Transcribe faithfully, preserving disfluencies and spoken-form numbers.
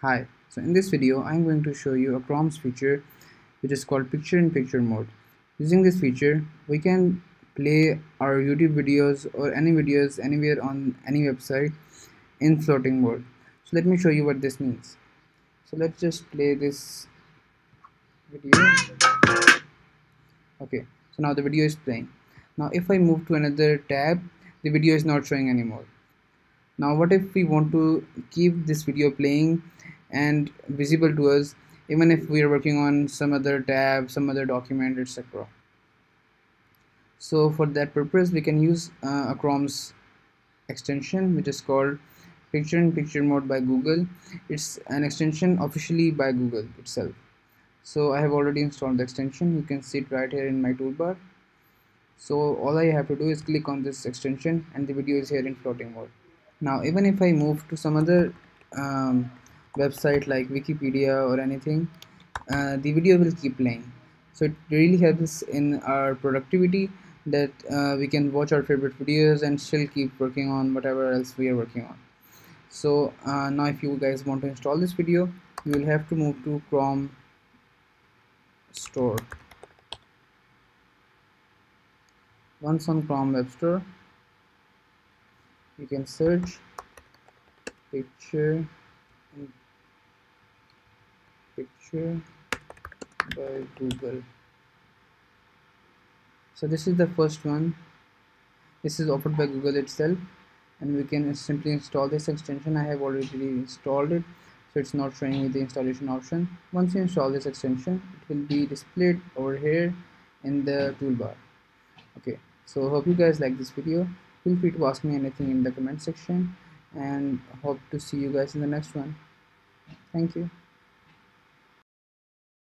Hi, so in this video I'm going to show you a Chrome's feature which is called picture-in-picture mode. Using this feature we can play our YouTube videos or any videos anywhere on any website in floating mode. So let me show you what this means. So let's just play this video. Okay, so now the video is playing. Now if I move to another tab, the video is not showing anymore. Now what if we want to keep this video playing and visible to us even if we are working on some other tab, some other document, et cetera. So for that purpose we can use uh, a Chrome's extension which is called Picture-in-Picture Mode by Google. It's an extension officially by Google itself. So I have already installed the extension. You can see it right here in my toolbar. So all I have to do is click on this extension and the video is here in floating mode. Now even if I move to some other um, website like Wikipedia or anything, uh, the video will keep playing. So it really helps in our productivity that uh, we can watch our favorite videos and still keep working on whatever else we are working on. So uh, now if you guys want to install this video, you will have to move to Chrome Store. Once on Chrome Web Store, you can search picture in picture by Google. So this is the first one. This is offered by Google itself, and we can simply install this extension. I have already installed it, so it's not showing me the installation option. Once you install this extension, it will be displayed over here in the toolbar. Okay, so hope you guys like this video. Feel free to ask me anything in the comment section, and hope to see you guys in the next one. Thank you.